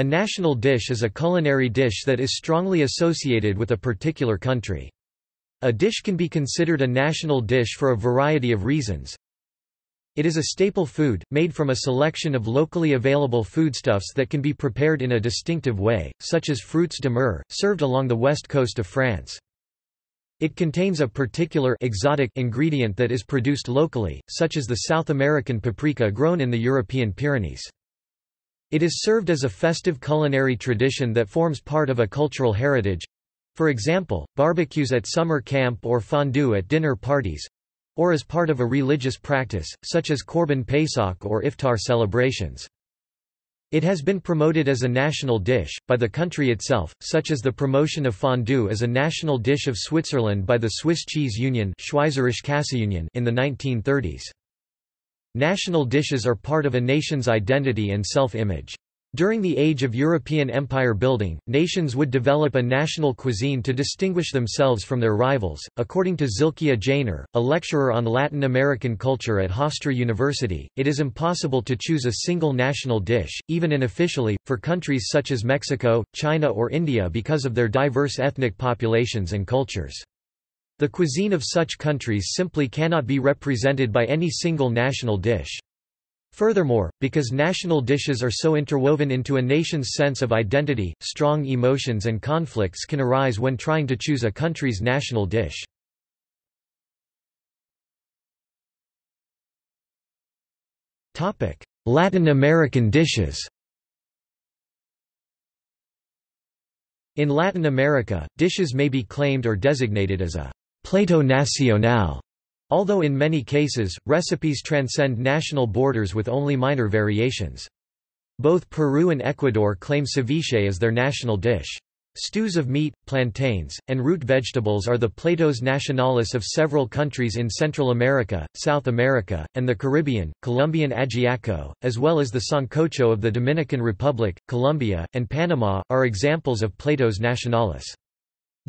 A national dish is a culinary dish that is strongly associated with a particular country. A dish can be considered a national dish for a variety of reasons. It is a staple food, made from a selection of locally available foodstuffs that can be prepared in a distinctive way, such as fruits de mer, served along the west coast of France. It contains a particular exotic ingredient that is produced locally, such as the South American paprika grown in the European Pyrenees. It is served as a festive culinary tradition that forms part of a cultural heritage, for example, barbecues at summer camp or fondue at dinner parties, or as part of a religious practice, such as Korban Pesach or Iftar celebrations. It has been promoted as a national dish, by the country itself, such as the promotion of fondue as a national dish of Switzerland by the Swiss Cheese Union (Schweizerische Käseunion) in the 1930s. National dishes are part of a nation's identity and self-image. During the age of European empire building, nations would develop a national cuisine to distinguish themselves from their rivals. According to Zilkia Jainer, a lecturer on Latin American culture at Hofstra University, it is impossible to choose a single national dish, even unofficially, for countries such as Mexico, China, or India because of their diverse ethnic populations and cultures. The cuisine of such countries simply cannot be represented by any single national dish. Furthermore, because national dishes are so interwoven into a nation's sense of identity, strong emotions and conflicts can arise when trying to choose a country's national dish. Latin American dishes. In Latin America, dishes may be claimed or designated as a «plato nacional», although in many cases, recipes transcend national borders with only minor variations. Both Peru and Ecuador claim ceviche as their national dish. Stews of meat, plantains, and root vegetables are the platos nacionales of several countries in Central America, South America, and the Caribbean, Colombian ajiaco, as well as the sancocho of the Dominican Republic, Colombia, and Panama, are examples of platos nacionales.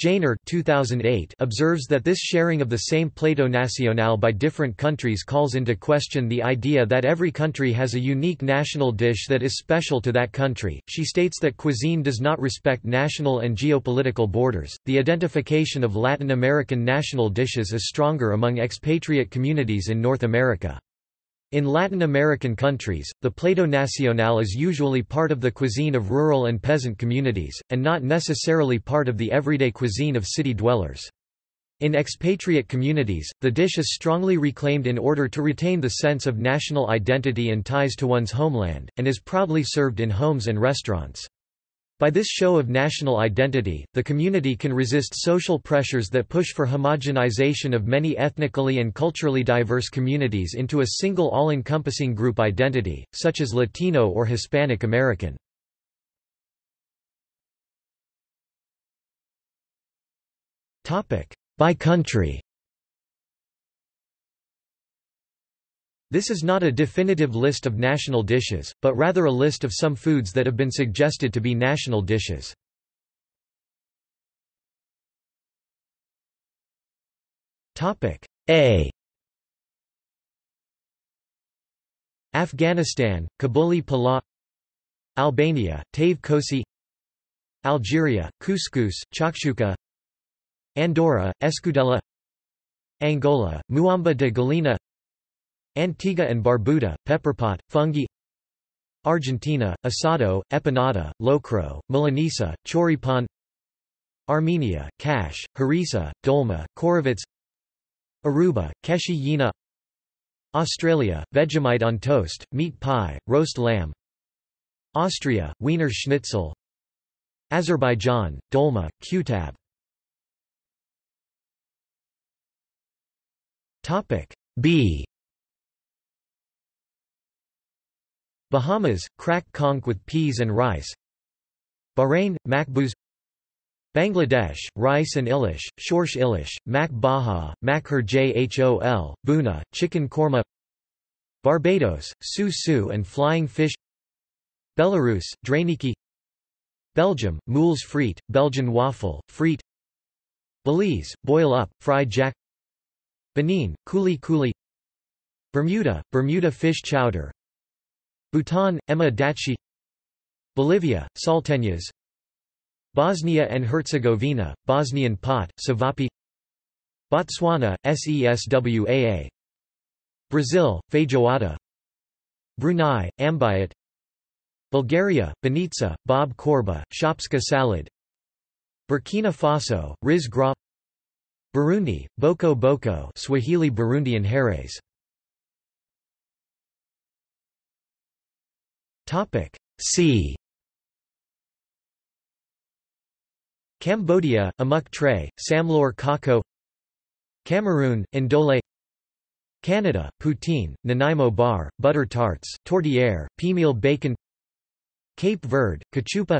Jainer, 2008, observes that this sharing of the same plato nacional by different countries calls into question the idea that every country has a unique national dish that is special to that country. She states that cuisine does not respect national and geopolitical borders. The identification of Latin American national dishes is stronger among expatriate communities in North America. In Latin American countries, the plato nacional is usually part of the cuisine of rural and peasant communities, and not necessarily part of the everyday cuisine of city dwellers. In expatriate communities, the dish is strongly reclaimed in order to retain the sense of national identity and ties to one's homeland, and is proudly served in homes and restaurants. By this show of national identity, the community can resist social pressures that push for homogenization of many ethnically and culturally diverse communities into a single all-encompassing group identity, such as Latino or Hispanic American. By country. This is not a definitive list of national dishes, but rather a list of some foods that have been suggested to be national dishes. A. Afghanistan, Kabuli Pilav. Albania, Tave Kosi. Algeria, Couscous, Chakshuka. Andorra, Escudella. Angola, Muamba de Galena. Antigua and Barbuda, pepperpot, fungi. Argentina, asado, empanada, locro, milanesa, choripan. Armenia, kash, harissa, dolma, korovits. Aruba, keshi yina. Australia, Vegemite on toast, meat pie, roast lamb. Austria, Wiener Schnitzel. Azerbaijan, dolma, qtab. B. Bahamas, crack conch with peas and rice. Bahrain, makbous. Bangladesh, rice and ilish, shorsh ilish, mak baha, makhar jhol, buna, chicken korma. Barbados, su-su and flying fish. Belarus, drainiki. Belgium, moules frites, Belgian waffle, frite. Belize, boil up, fried jack. Benin, kuli kuli. Bermuda, Bermuda fish chowder. Bhutan, emma datchi. Bolivia, salteñas. Bosnia and Herzegovina, Bosnian pot, savapi. Botswana, seswaa. Brazil, feijoada. Brunei, ambiat. Bulgaria, banitsa, bob korba, shopska salad. Burkina Faso, riz gras. Burundi, boko boko, Swahili Burundian herres. Topic C. Cambodia, amuk tray, samlor kako. Cameroon, indole. Canada, poutine, Nanaimo bar, butter tarts, tortillere, peameal bacon. Cape Verde, cachupa.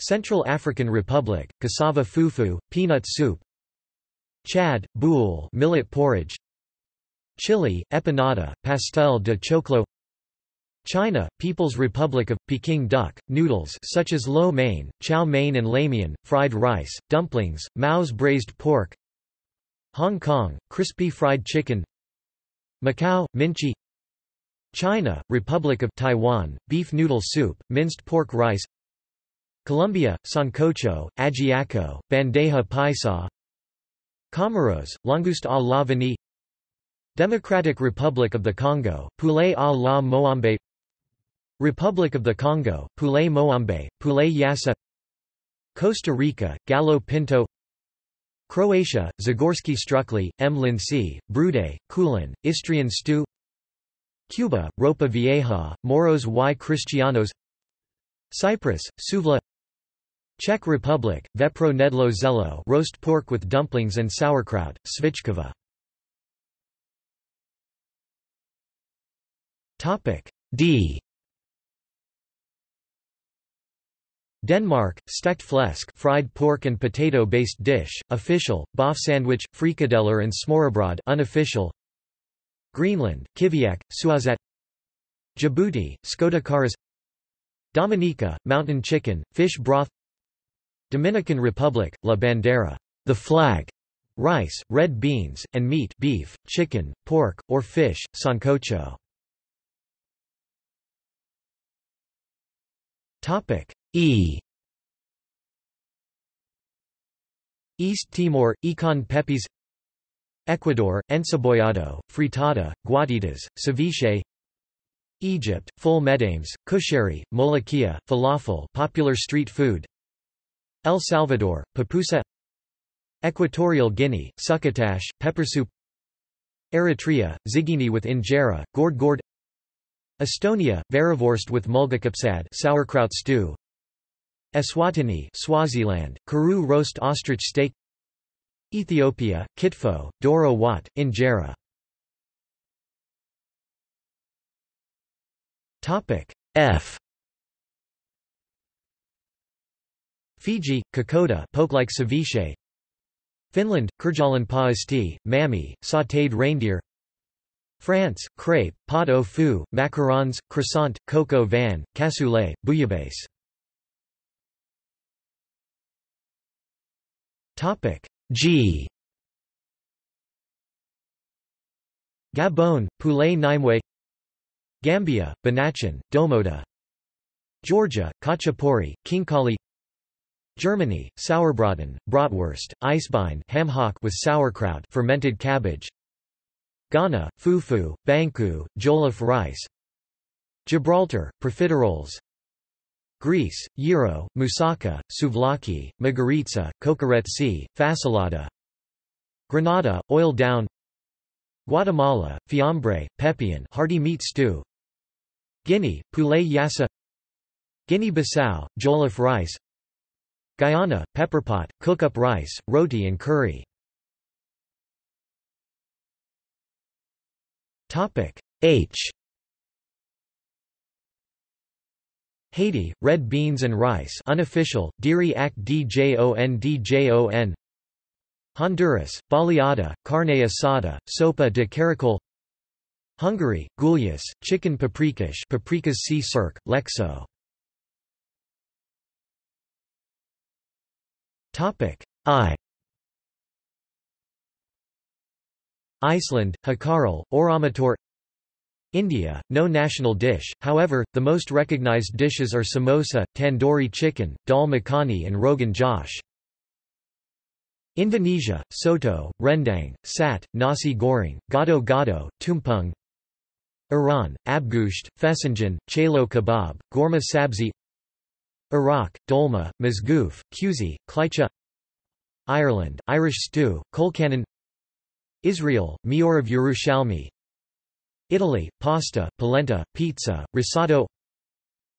Central African Republic, cassava fufu, peanut soup. Chad, boule, millet porridge. Chile, empanada, pastel de choclo. China, People's Republic of Peking duck, noodles such as lo mein, chow mein and lamian, fried rice, dumplings, Mao's braised pork. Hong Kong, crispy fried chicken. Macau, minchi. China, Republic of Taiwan, beef noodle soup, minced pork rice. Colombia, sancocho, ajiaco, bandeja paisa. Comoros, langouste à la vanille. Democratic Republic of the Congo, poulet à la moambe. Republic of the Congo, poulet moambe, poulet yassa. Costa Rica, gallo pinto. Croatia, Zagorski strukli, M. Linci, Brude, Kulin, Istrian stew. Cuba, ropa vieja, moros y cristianos. Cyprus, souvla. Czech Republic, vepro nedlo zelo, roast pork with dumplings and sauerkraut, svichkova. Topic D. Denmark, stegt flæsk, fried pork and potato-based dish, official, boff sandwich, frikadeller and smørrebrød, unofficial. Greenland, kiviak, suazat. Djibouti, skodakaras. Dominica, mountain chicken, fish broth. Dominican Republic, la bandera, the flag. Rice, red beans, and meat, beef, chicken, pork, or fish, sancocho. Topic E. East Timor, Econ Pepis. Ecuador, Encebollado, Fritada, Guaditas, Ceviche. Egypt, Full Medames, Kushari, Molokhia, Falafel, popular street food. El Salvador, Pupusa. Equatorial Guinea, Succotash, pepper soup. Eritrea, Zigini with Injera, Gord Gord. Estonia, Varevorst with mulgakapsad, sauerkraut stew. Eswatini, Swaziland, Karoo roast ostrich steak. Ethiopia, Kitfo, Doro Wat, Injera. Topic F. Fiji, Kokoda, poke-like ceviche. Finland, Kurjalanpaasti, mammy, sautéed reindeer. France, crepe, pot au feu, macarons, croissant, coco van, cassoulet, bouillabaisse. Topic G. Gabon, poulet naimwe. Gambia, banachan, domoda. Georgia, kachapori, kinkali. Germany, sauerbraten, bratwurst, eisbein, ham hock with sauerkraut, fermented cabbage. Ghana, fufu, banku, jollof rice. Gibraltar, profiteroles. Greece, gyro, moussaka, souvlaki, margaritsa, kokoretsi, fasolada. Grenada, oil down. Guatemala, fiambre, pepian, hearty meat stew. Guinea, poulet yassa. Guinea-Bissau, jollof rice. Guyana, pepperpot, cook-up rice, roti and curry. Topic H. Haiti, red beans and rice, unofficial, diri ak djon. Honduras, baleada, carne asada, sopa de caracol. Hungary, gulyas, chicken paprikas, paprikas si cirque, lexo. Topic I. Iceland, hakarl, oramator. India, no national dish, however, the most recognized dishes are samosa, tandoori chicken, dal makhani and rogan josh. Indonesia, soto, rendang, sat, nasi goreng, gado-gado, tumpeng. Iran, abgusht, fesanjan, chalo kebab, gorma sabzi. Iraq, dolma, mazgoof, kuzi, klicha. Ireland, Irish stew, kolkanon. Israel, Meorav Yerushalmi. Italy, pasta, polenta, pizza, risotto.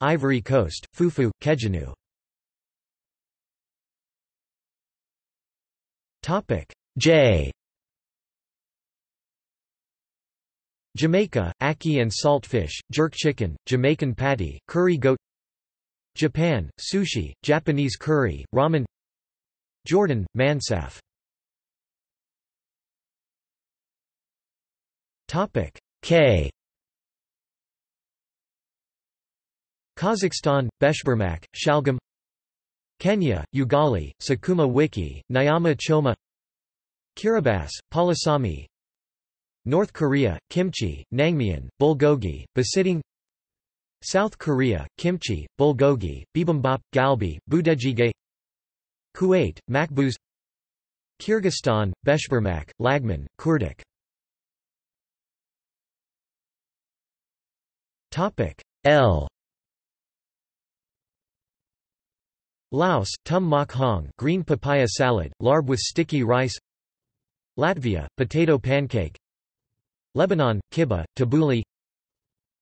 Ivory Coast, fufu, kejanu. J. Jamaica, ackee and saltfish, jerk chicken, Jamaican patty, curry goat. Japan, sushi, Japanese curry, ramen. Jordan, mansaf. K. Kazakhstan, beshbermak, shalgam. Kenya, ugali, sukuma wiki, nyama choma. Kiribati, palasami. North Korea, kimchi, naengmyeon, bulgogi, basitting. South Korea, kimchi, bulgogi, bibimbap, galbi, budejjigae. Kuwait, makbuz. Kyrgyzstan, beshbermak, lagman, kurdic. L. Laos, tum mok hong, green papaya salad, larb with sticky rice. Latvia, potato pancake. Lebanon, kibba, tabbouleh.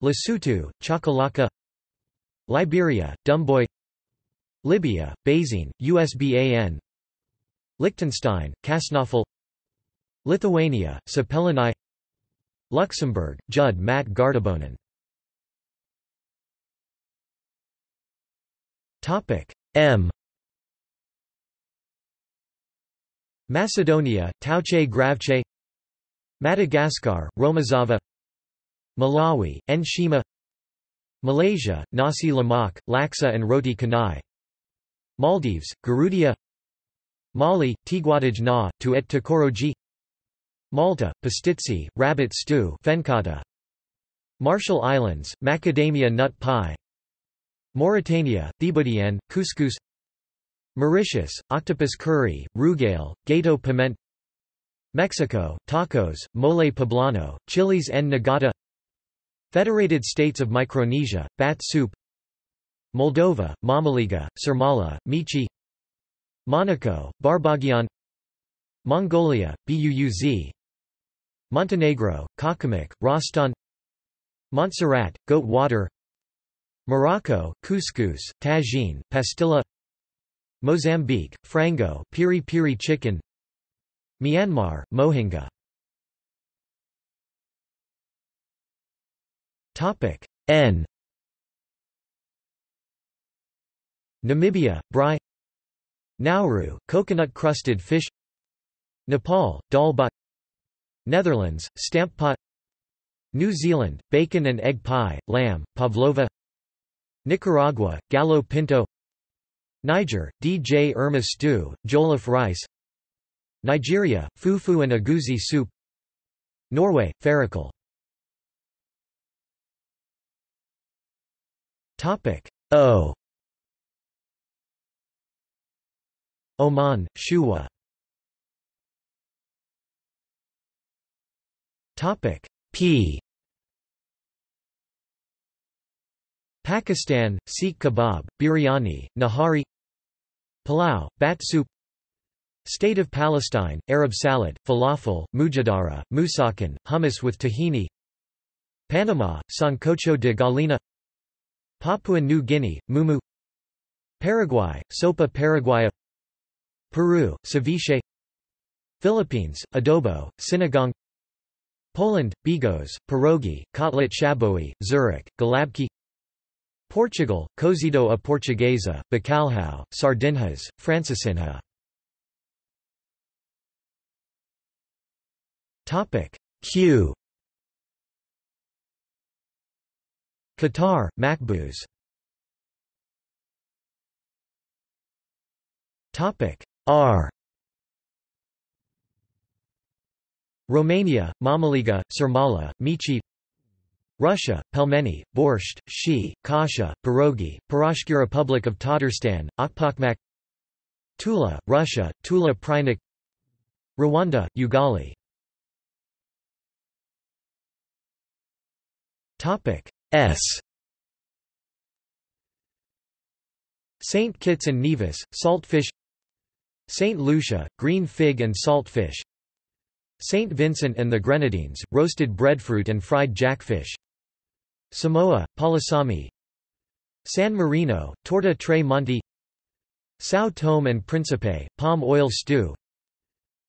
Lesotho, chakalaka. Liberia, dumboy. Libya, basin, usban. Liechtenstein, kasnoffel. Lithuania, sapelinae. Luxembourg, Jud Mat Gardabonin. M. Macedonia, Tauche Gravche. Madagascar, Romazava. Malawi, Nshima. Malaysia, Nasi Lemak, Laksa and Roti Canai. Maldives, Garudia. Mali, Tiguadaj na, Tu et Takoroji. Malta, pastitsi, rabbit stew, fenkata. Marshall Islands, macadamia nut pie. Mauritania, Thiboudienne, couscous. Mauritius, octopus curry, rugale, gato piment. Mexico, tacos, mole poblano, chilies en nogada. Federated States of Micronesia, bat soup. Moldova, mamaliga, sarmala, michi. Monaco, barbagian. Mongolia, buuz. Montenegro, kakamik, rostan. Montserrat, goat water. Morocco, couscous, tagine, pastilla. Mozambique, frango, piri piri chicken. Myanmar, mohinga. Topic N. Namibia, brai. Nauru, coconut crusted fish. Nepal, dalbat. Netherlands, stamppot. New Zealand, bacon and egg pie, lamb, pavlova. Nicaragua, gallo pinto. Niger, DJ Irma stew, jollof rice. Nigeria, fufu and agusi soup. Norway, farikal. Topic O. Oman, shuwa. Topic P. Pakistan, Sikh kebab, biryani, nahari. Palau, bat soup. State of Palestine, Arab salad, falafel, mujadara, mousakan, hummus with tahini. Panama, sancocho de gallina. Papua New Guinea, mumu. Paraguay, sopa paraguaya. Peru, ceviche. Philippines, adobo, sinigang. Poland, bigos, pierogi, kotlet shabowy, Zurich, galabki. Portugal, cozido a portuguesa, bacalhau, sardinhas, francesinha. Topic Q. Qatar, makbuz. Topic R. Romania, mamaliga, sarmala, michi. Russia, pelmeni, borscht, shi, kasha, pierogi, Pirashki. Republic of Tatarstan, Akpakmak. Tula, Russia, Tula Prynik. Rwanda, Ugali. S. St. Kitts and Nevis, saltfish. St. Lucia, green fig and saltfish. St. Vincent and the Grenadines, roasted breadfruit and fried jackfish. Samoa, Palasami. San Marino, Torta Tre Monti. Sao Tome and Principe, palm oil stew.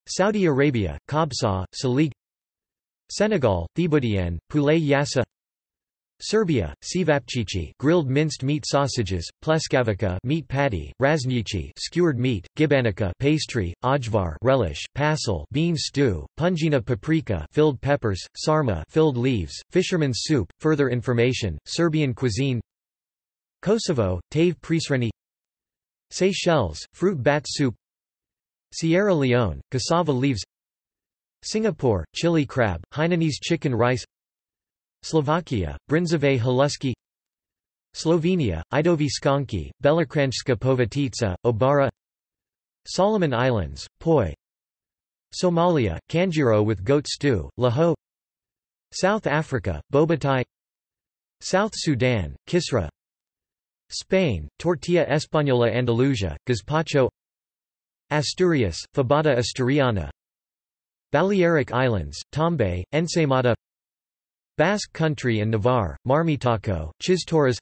Saudi Arabia, Kabsa, Salig. Senegal, Thiboudienne, Poulet Yassa. Serbia, Sivapčići, grilled minced meat sausages, Pleskavica, meat patty, Raznici, skewered meat, Gibanica, pastry, Ajvar, relish, Pasel, bean stew, Punjina paprika, filled peppers, Sarma, filled leaves, fisherman's soup. Further information: Serbian cuisine. Kosovo, Tave Prisreni. Seychelles, fruit bat soup. Sierra Leone, cassava leaves. Singapore, chili crab, Hainanese chicken rice. Slovakia, Brinzové halusky. Slovenia, Idové skonky, Belokranjska povatica, Obara. Solomon Islands, poi. Somalia, Kanjiro with goat stew, Laho. South Africa, Bobatai. South Sudan, Kisra. Spain, Tortilla Española Andalusia, Gazpacho. Asturias, Fabada Asturiana. Balearic Islands, Tombe, Ensaimada. Basque Country and Navarre, Marmitaco, Chistorras.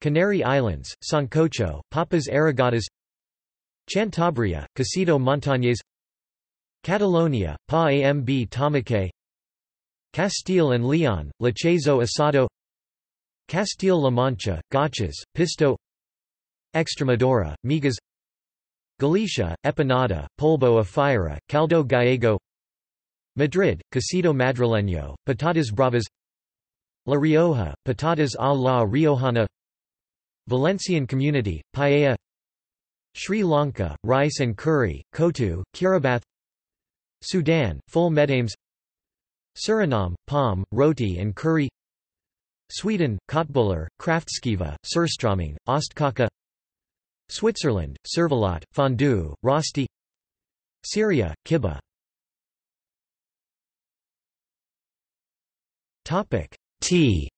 Canary Islands, Sancocho, Papas Arrogadas. Cantabria, Casido Montañés. Catalonia, Pa Amb Tomaque. Castile and Leon, Lechezo Asado. Castile-La Mancha, Gachas, Pisto. Extremadura, Migas. Galicia, Empanada, Polvo a Fira, Caldo Gallego. Madrid, Cocido Madrileño, Patatas Bravas. La Rioja, Patatas a la Riojana. Valencian Community, Paella. Sri Lanka, rice and curry, Kotu, Kiribath. Sudan, Full Medames. Suriname, palm, roti and curry. Sweden, Köttbullar, Kraftskiva, Surströmming, Ostkaka. Switzerland, Servelat, Fondue, Rosti. Syria, Kibbeh. Tea.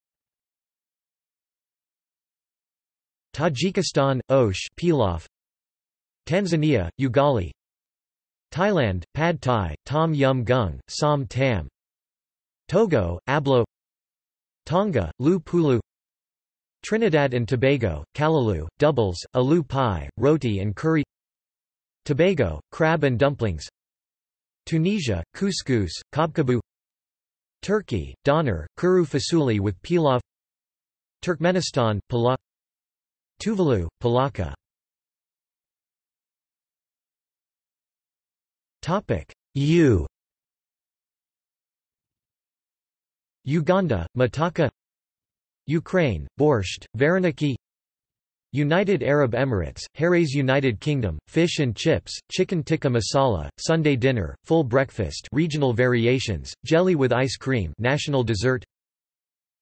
Tajikistan, Osh, Pilaf. Tanzania, Ugali. Thailand, Pad Thai, Tom Yum Gung, Som Tam. Togo, Ablo. Tonga, Lu Pulu. Trinidad and Tobago, Callaloo, doubles, aloo pie, roti and curry. Tobago, crab and dumplings. Tunisia, couscous, kabkabu. Turkey, doner, kuru fasuli with pilaf. Turkmenistan, pilav. Tuvalu, palaka. Topic: Uganda, mataka. Ukraine, borscht, vareniki. United Arab Emirates, Harray's. United Kingdom, fish and chips, chicken tikka masala, Sunday dinner, full breakfast, regional variations, jelly with ice cream, national dessert.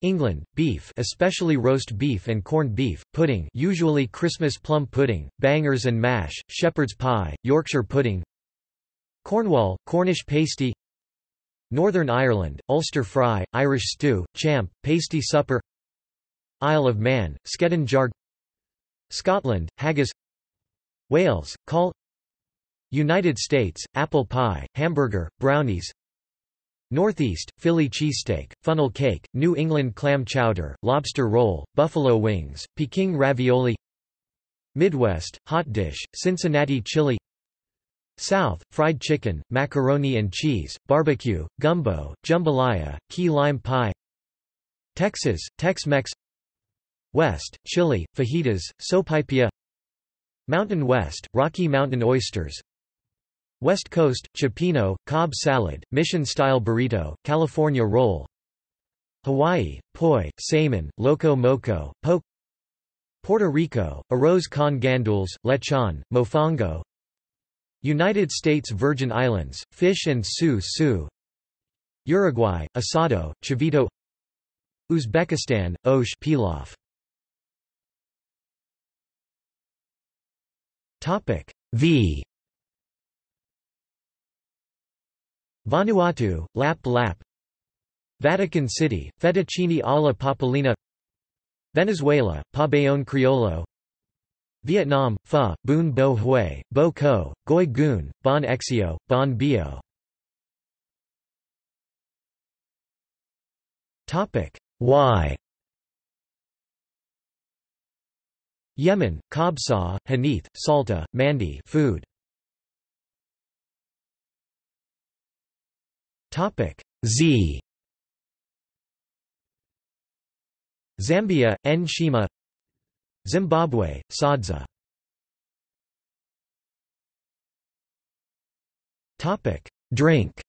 England, beef, especially roast beef and corned beef, pudding, usually Christmas plum pudding, bangers and mash, shepherd's pie, Yorkshire pudding. Cornwall, Cornish pasty. Northern Ireland, Ulster fry, Irish stew, champ, pasty supper. Isle of Man, Skedan Jarg. Scotland, haggis. Wales, call. United States, apple pie, hamburger, brownies. Northeast, Philly cheesesteak, funnel cake, New England clam chowder, lobster roll, buffalo wings, Peking ravioli. Midwest, hot dish, Cincinnati chili. South, fried chicken, macaroni and cheese, barbecue, gumbo, jambalaya, key lime pie. Texas, Tex-Mex. West, Chile, fajitas, sopaipilla. Mountain West, Rocky Mountain oysters. West Coast, chipino, cob salad, mission-style burrito, California roll. Hawaii, poi, salmon, loco moco, poke. Puerto Rico, arroz con gandules, lechon, mofongo. United States Virgin Islands, fish and su-su. Uruguay, asado, chivito. Uzbekistan, Osh pilaf. Topic V. Vanuatu, Lap Lap. Vatican City, Fettuccine alla Papalina. Venezuela, Pabellón Criollo. Vietnam, Pho, Bun Bo Hue, Bo Co, Goi Goon, Bon Exio, Bon Bio. Y. Yemen, Kabsa, Hanith, Salta, Mandi food. Z. Zambia, N. Shima. Zimbabwe, Sadza. Drink.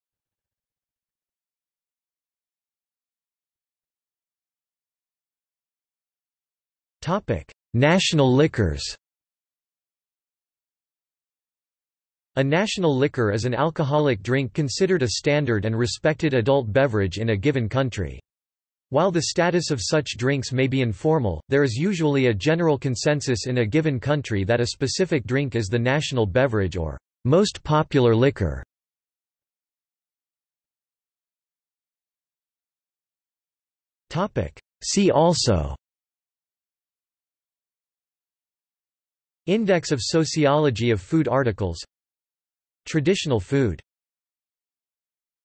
National liquors. A national liquor is an alcoholic drink considered a standard and respected adult beverage in a given country. While the status of such drinks may be informal, there is usually a general consensus in a given country that a specific drink is the national beverage or most popular liquor. See also: Index of Sociology of Food Articles, Traditional food.